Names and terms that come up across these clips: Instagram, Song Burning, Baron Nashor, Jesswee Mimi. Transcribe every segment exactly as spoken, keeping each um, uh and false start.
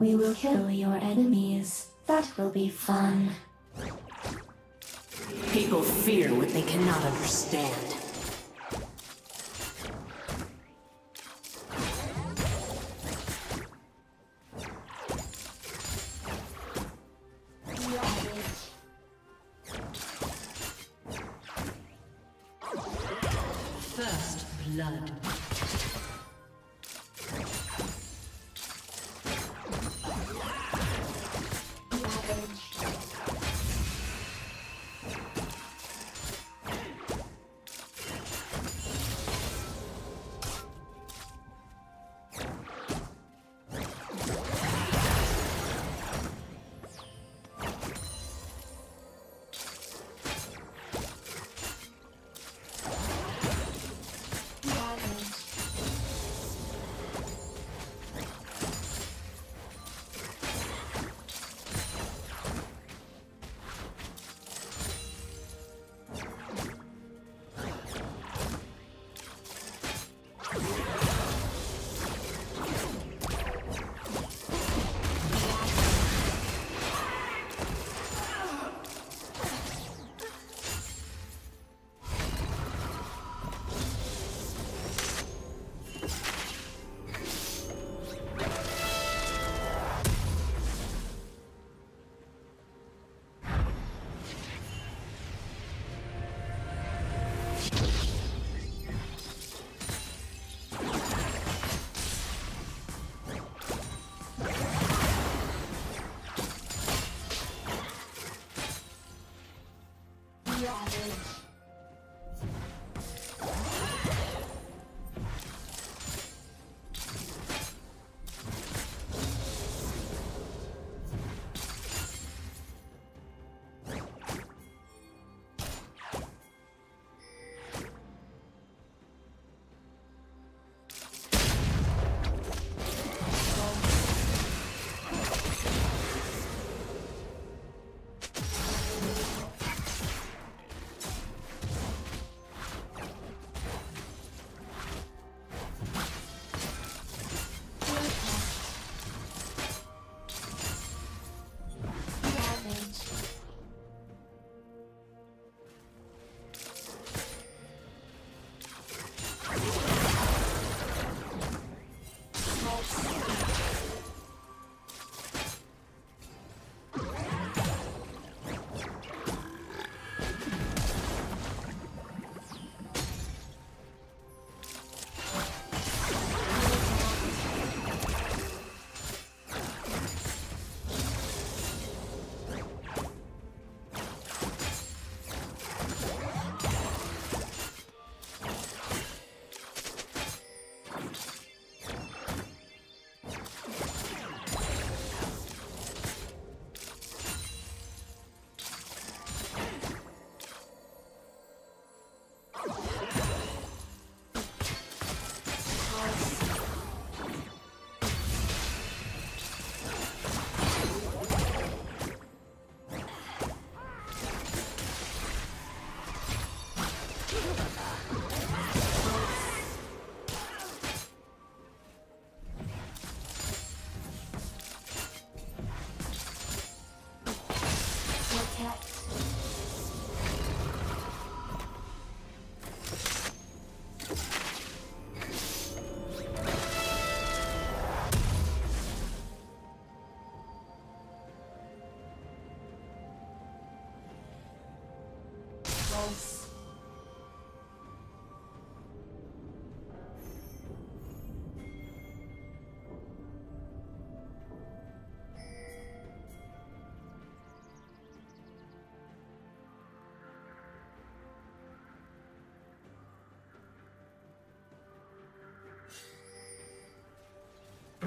We will kill your enemies. That will be fun. People fear what they cannot understand. First blood.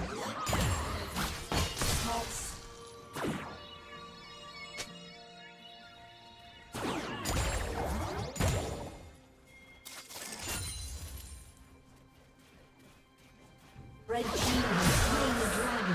What? Red team has slain the dragon.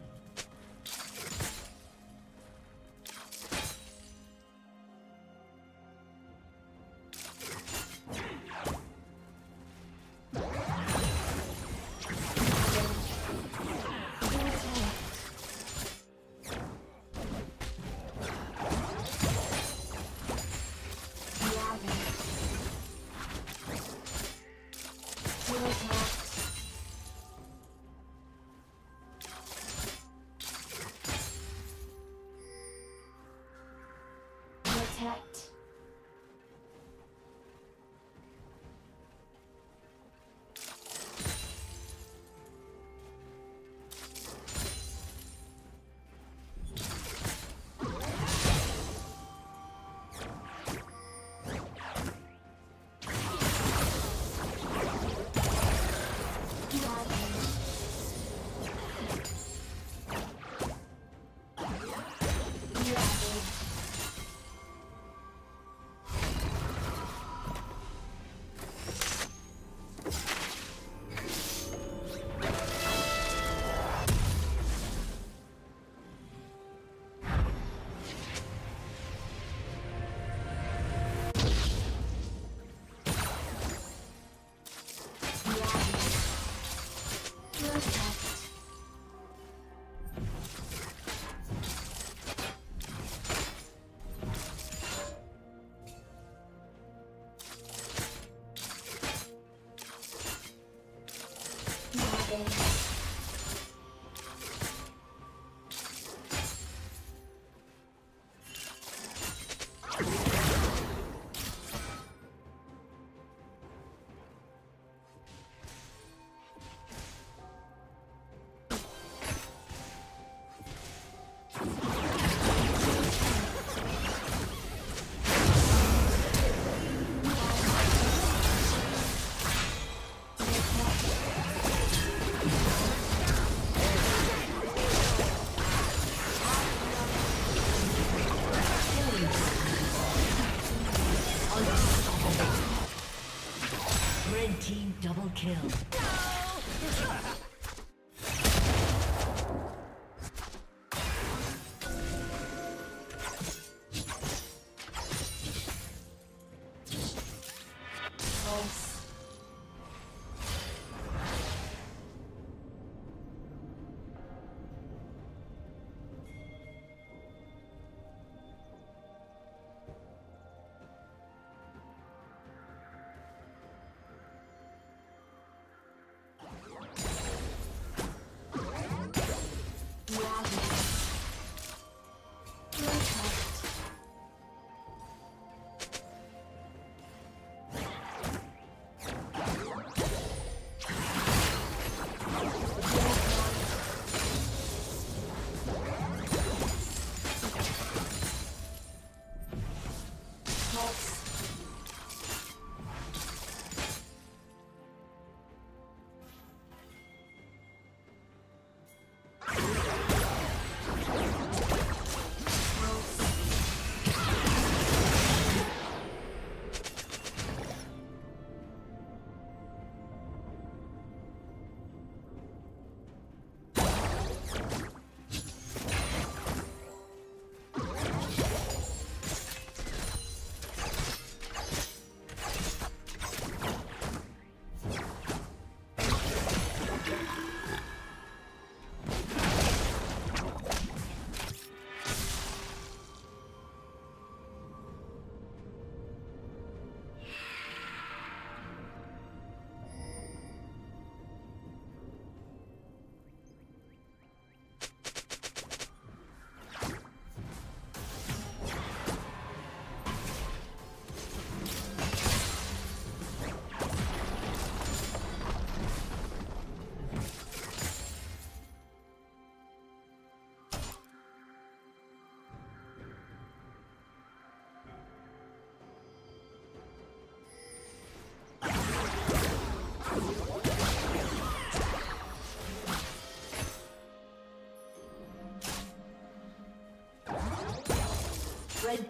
Protect. Kill. No! Red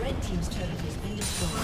Red team's turret has been destroyed.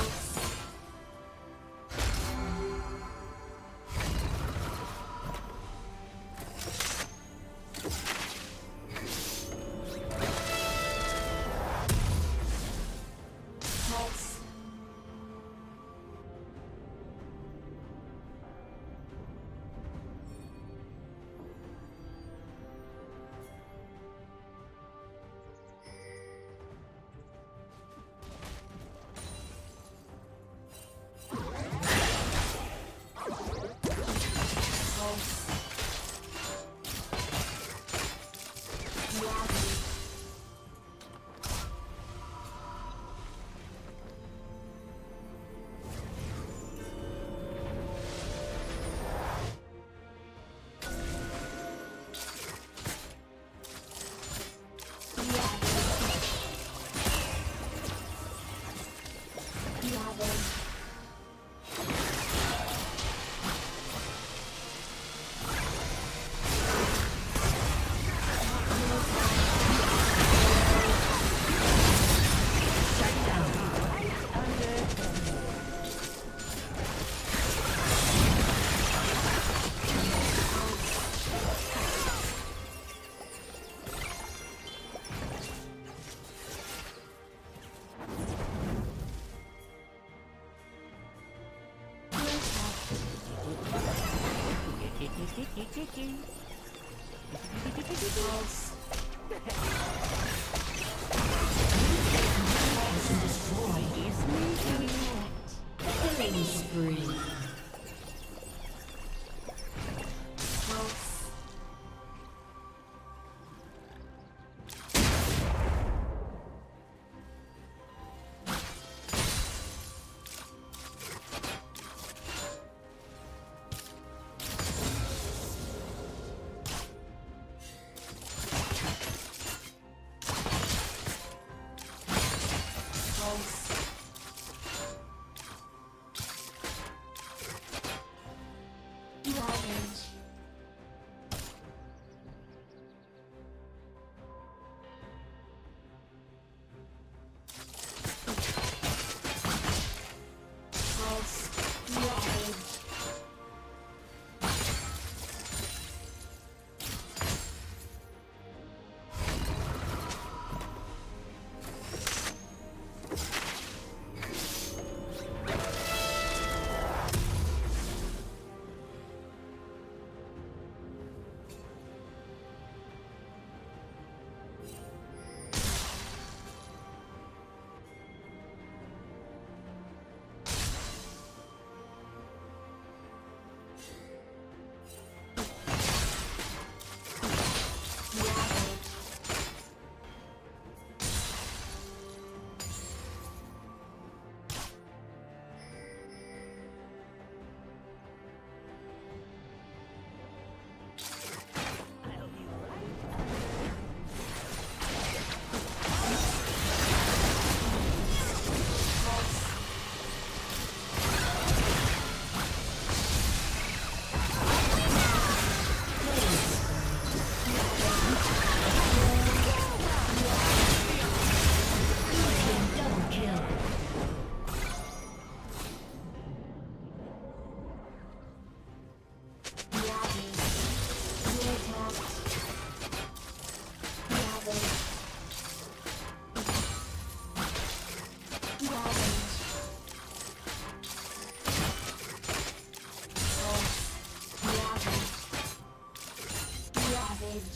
Ravage.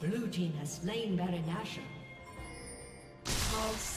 Blue team has slain Baron Nashor. Pulse.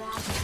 Wow.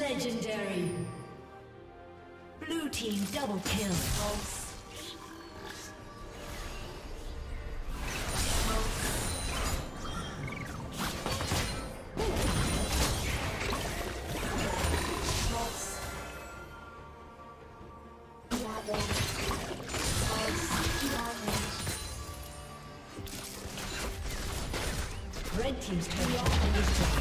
Legendary. Blue team double kill. False. Red team's turn is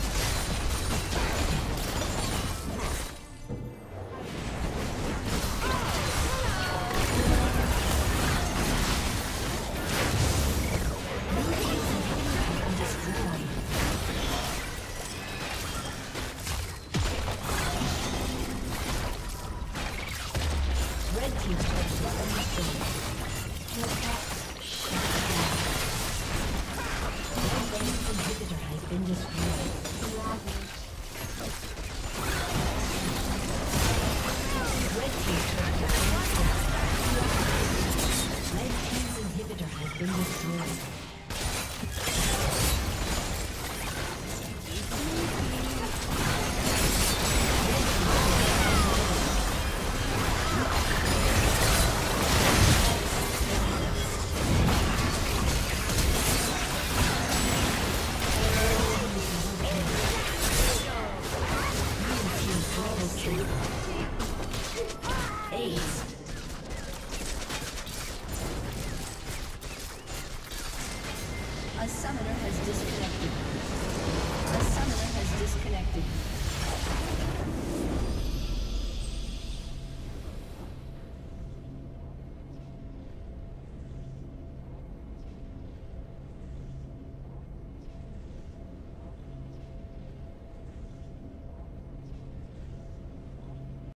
Ace.